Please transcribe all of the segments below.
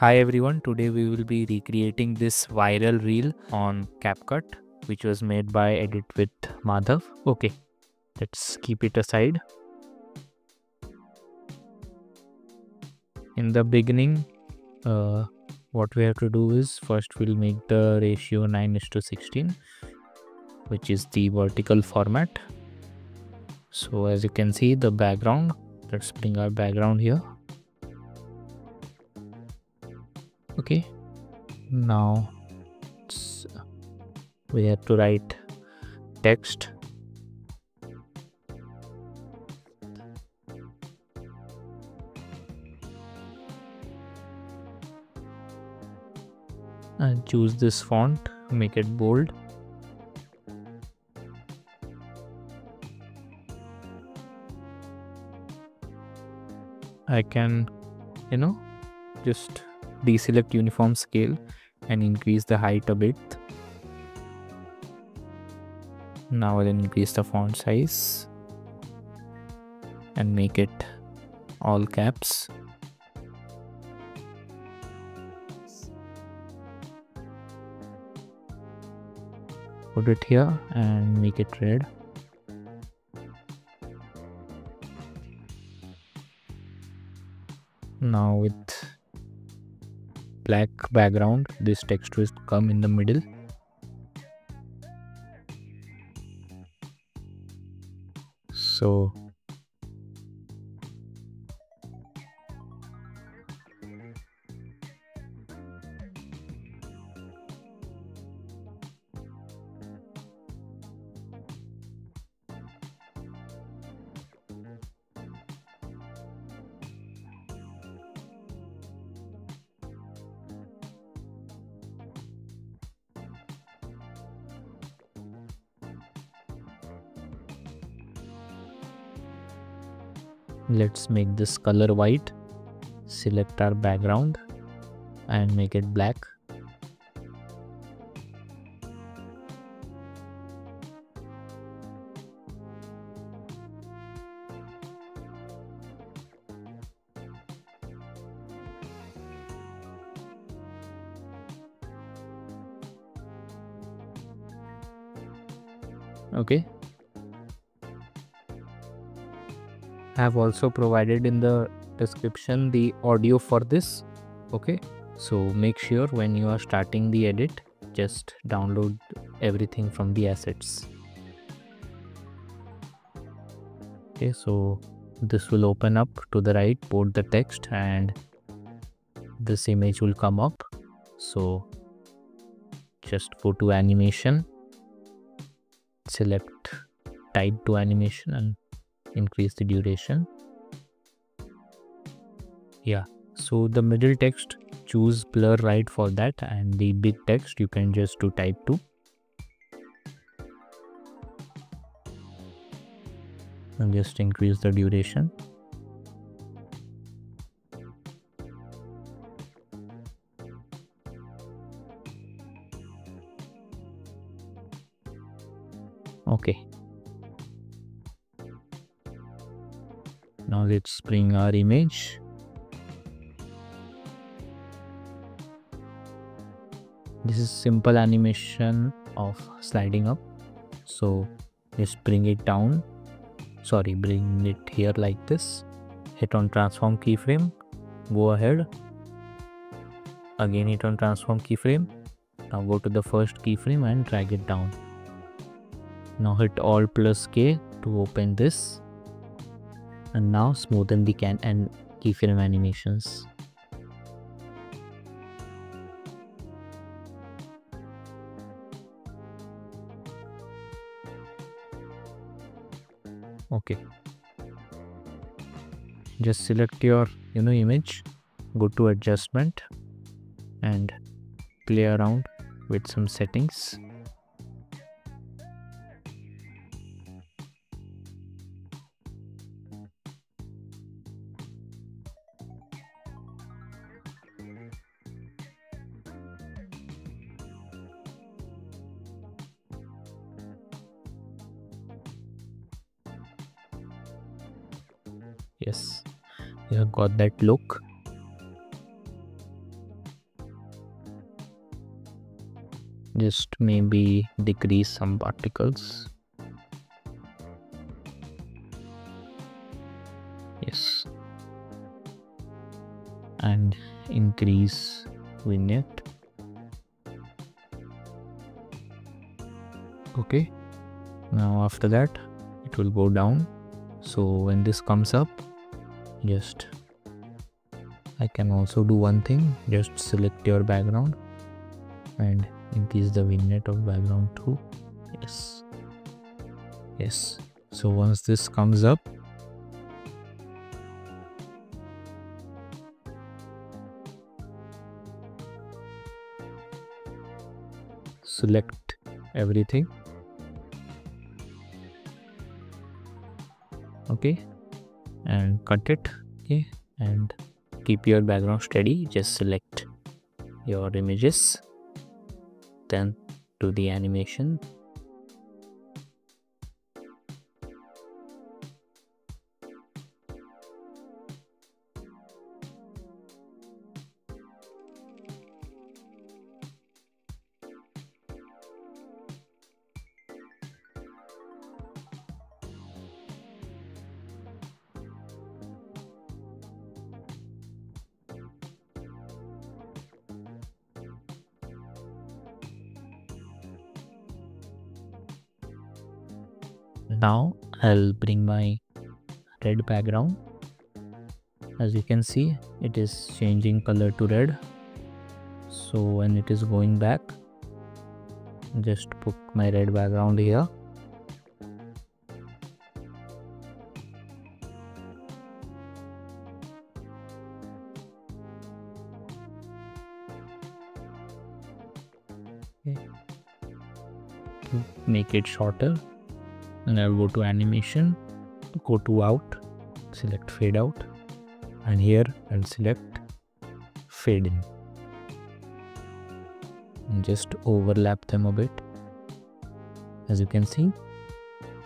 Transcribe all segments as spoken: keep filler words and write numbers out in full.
Hi everyone, today we will be recreating this viral reel on CapCut which was made by Edit with Madhav. Okay, let's keep it aside. In the beginning, uh, what we have to do is first we'll make the ratio nine is to sixteen, which is the vertical format. So as you can see, the background, let's bring our background here. Okay, now we have to write text. And choose this font, make it bold. I can, you know, just deselect uniform scale and increase the height a bit. Now I'll increase the font size and make it all caps. Put it here and make it red. Now with black background, this text will come in the middle. So let's make this color white, select our background and make it black. Okay. I have also provided in the description the audio for this. Okay, so make sure when you are starting the edit, just download everything from the assets. Okay, so this will open up to the right, put the text and this image will come up. So just go to animation, select type to animation and increase the duration. Yeah, so the middle text, choose blur right for that, and the big text you can just do type two. And just increase the duration. Okay. Now let's bring our image. This is simple animation of sliding up. So let's bring it down. Sorry, bring it here like this. Hit on transform keyframe. Go ahead. Again hit on transform keyframe. Now go to the first keyframe and drag it down. Now hit Alt plus K to open this. And now smoothen the can and keyframe animations. Okay. Just select your you know image, go to adjustment and play around with some settings. Yes, you have got that look. just maybe decrease some particles. Yes, and increase vignette. Okay, now after that it will go down, so when this comes up, just I can also do one thing, just select your background and increase the vignette of background too. Yes, yes, so once this comes up, select everything. Okay, and cut it. Okay, and keep your background steady, just select your images, then do the animation. Now I'll bring my red background. As you can see, it is changing color to red. So when it is going back, just put my red background here. Okay. To make it shorter, and I'll go to animation, go to out, select fade out, and here I'll select fade in and just overlap them a bit. As you can see,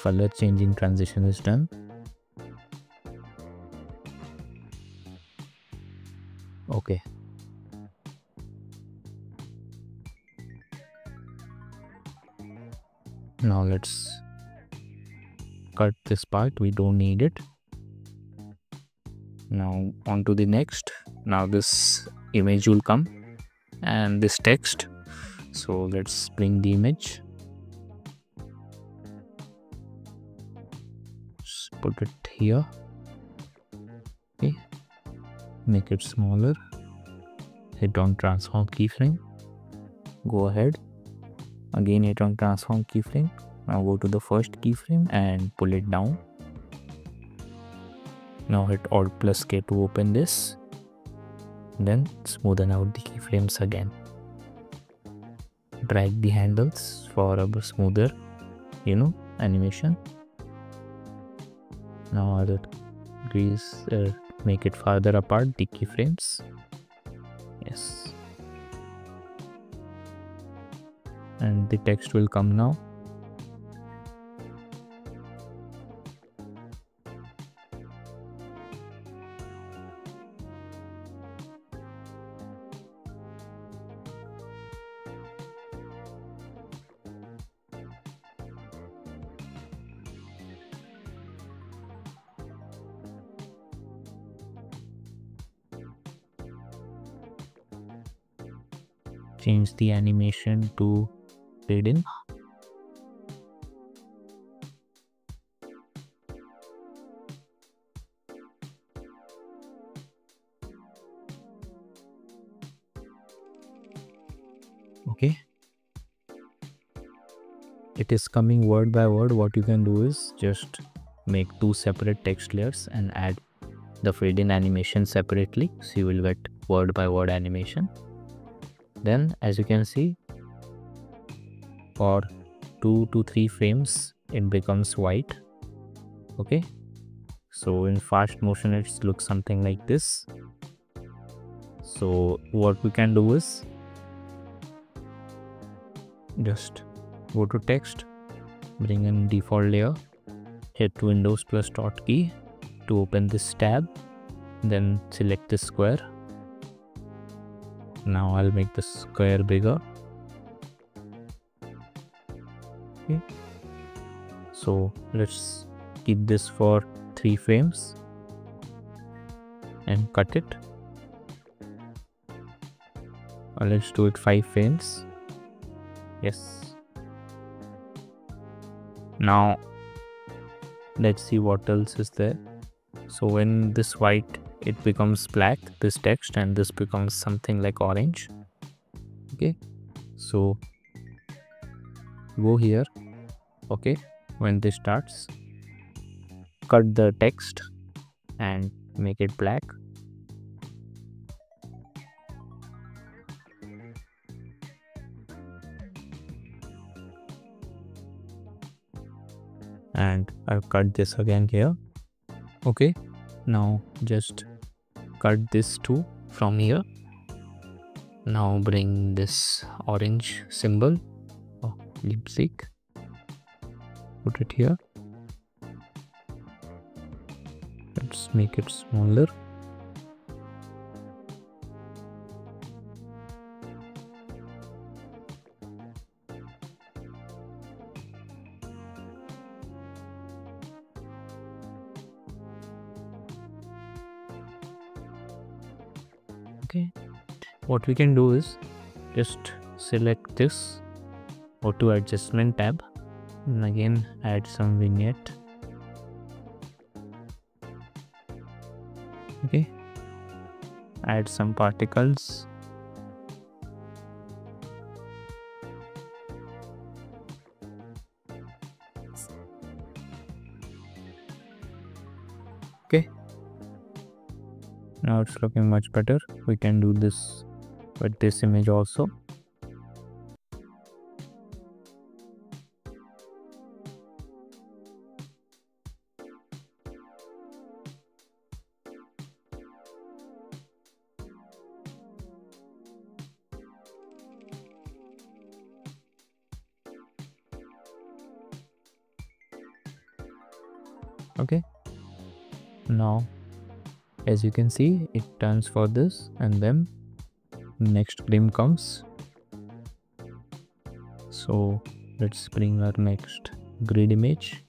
color changing transition is done. Okay, now let's cut this part, we don't need it. Now on to the next. Now this image will come and this text, so let's bring the image, just put it here. Okay, make it smaller, hit on transform keyframe, go ahead again, hit on transform keyframe. Now go to the first keyframe and pull it down. Now hit Alt plus K to open this. Then smoothen out the keyframes again. Drag the handles for a smoother, you know, animation. Now I'll increase, uh, make it farther apart the keyframes. Yes. And the text will come now. Change the animation to fade in. Okay. It is coming word by word. What you can do is just make two separate text layers and add the fade in animation separately. So you will get word by word animation. Then as you can see, for two to three frames it becomes white. Okay, so in fast motion it looks something like this. So what we can do is just go to text, bring in default layer, hit Windows plus dot key to open this tab, then select this square. Now I'll make the square bigger Okay, so let's keep this for three frames and cut it. Or let's do it five frames. Yes. Now let's see what else is there. So when this white, it becomes black, this text, and this becomes something like orange. Okay, so go here. Okay, when this starts, cut the text and make it black. And I've cut this again here. Okay, now just cut this too from here. Now bring this orange symbol, oh, Leipzig, put it here. Let's make it smaller. Okay, what we can do is just select this, go to adjustment tab, and again add some vignette. Okay, add some particles. Okay, now it's looking much better. We can do this with this image also. Okay, now as you can see, it turns for this, and then next frame comes. So let's bring our next grid image,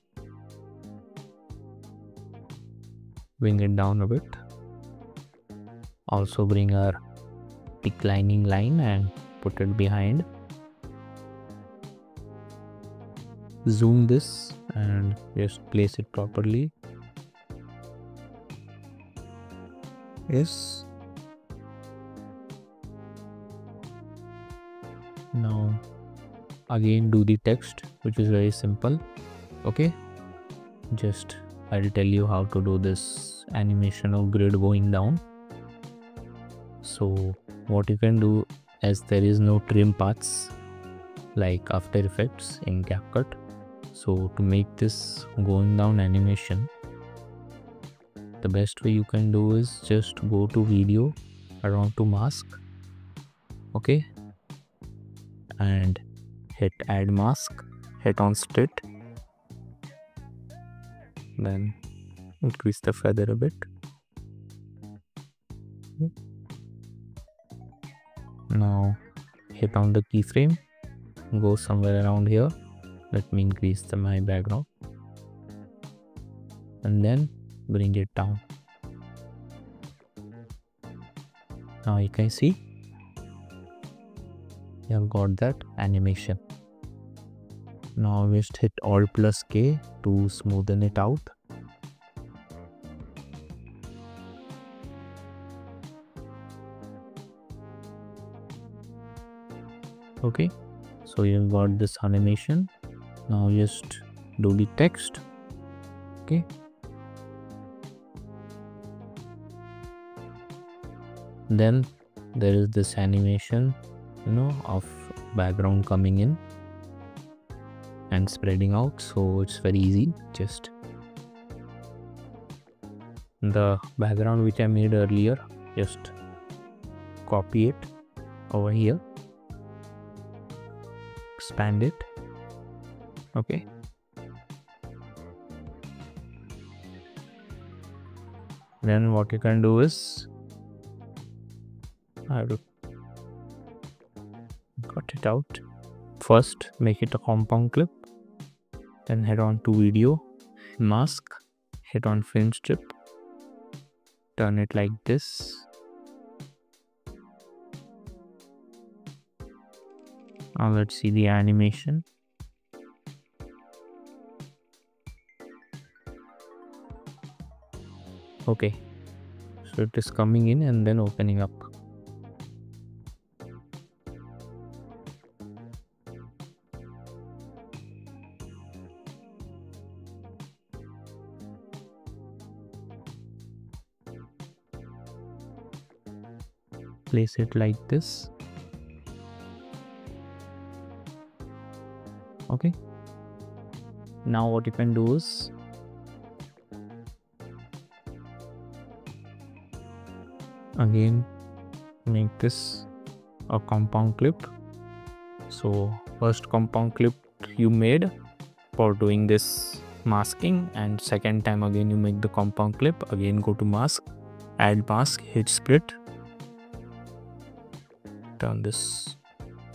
bring it down a bit, also bring our declining line and put it behind, zoom this and just place it properly. Yes. Now again do the text, which is very simple. Okay, just I'll tell you how to do this animation of grid going down. So what you can do, as there is no trim paths like After Effects in CapCut, so to make this going down animation, the best way you can do is just go to video, around to mask. Okay, and hit add mask, hit on split, then increase the feather a bit. Now hit on the keyframe, go somewhere around here. Let me increase the my background and then bring it down. Now you can see you have got that animation. Now just hit Alt plus K to smoothen it out. Okay, so you've got this animation. Now just do the text. Okay, then there is this animation, you know, of background coming in and spreading out. So it's very easy. Just the background which I made earlier, just copy it over here, expand it. Okay, then what you can do is, I will cut it out first, make it a compound clip, Then head on to video, mask, hit on frame strip, turn it like this. Now let's see the animation. Okay, so it is coming in and then opening up. Place it like this. Okay, now what you can do is again make this a compound clip. So first compound clip you made for doing this masking, and second time again you make the compound clip. Again go to mask, add mask, hit split, turn this.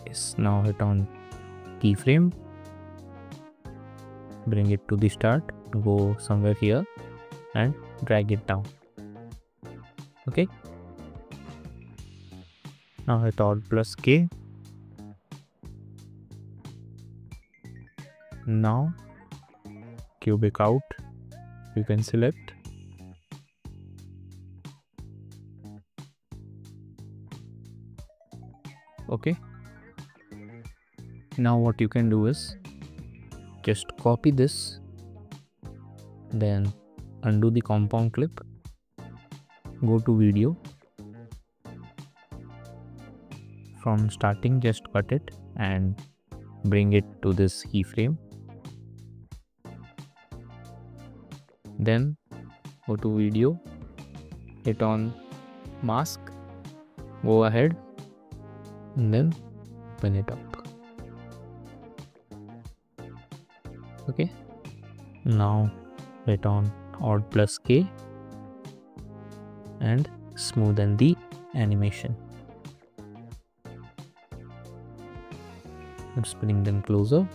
Yes, now hit on keyframe, bring it to the start, go somewhere here and drag it down. Okay, now hit Alt plus K. Now cubic out, you can select. Okay, now what you can do is just copy this, then undo the compound clip, go to video, from starting just cut it and bring it to this keyframe, then go to video, hit on mask, go ahead and then open it up. Okay, now hit on Alt plus K and smoothen the animation. Let's bring them closer.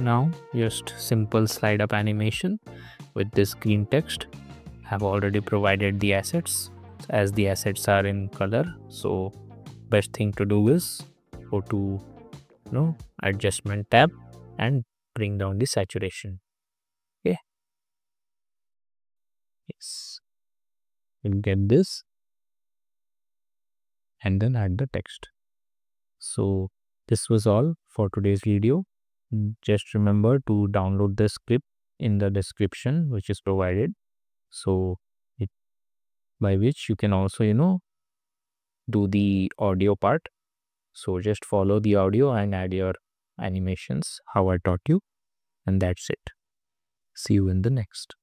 Now just simple slide up animation with this green text. I have already provided the assets, as the assets are in color, so best thing to do is go to you know, adjustment tab and bring down the saturation. Okay, yes, you'll get this and then add the text. So this was all for today's video. Just remember to download the script in the description which is provided, so it by which you can also you know do the audio part. So just follow the audio and add your animations how I taught you, and that's it. See you in the next.